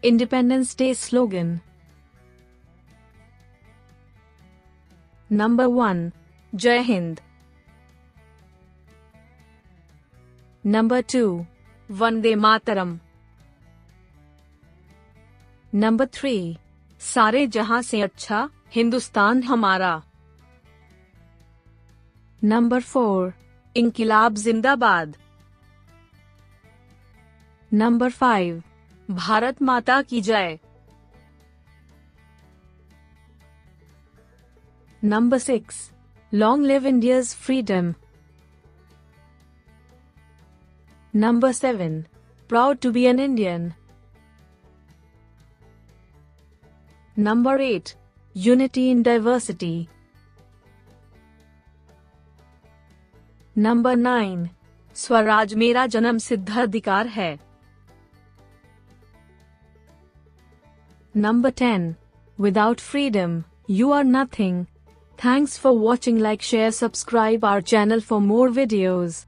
Independence Day slogan. Number 1. Jai Hind. Number 2. Vande Mataram. Number 3. Sare Jahan Se Achha, Hindustan Hamara. Number 4. Inqilab Zindabad. Number 5. Bharat Mata Ki Jai. Number 6. Long live India's freedom. Number 7. Proud to be an Indian. Number 8. Unity in diversity. Number 9. Swaraj Mera Janam Siddha Dikar Hai. Number 10. Without freedom, you are nothing. Thanks for watching. Like, share, subscribe our channel for more videos.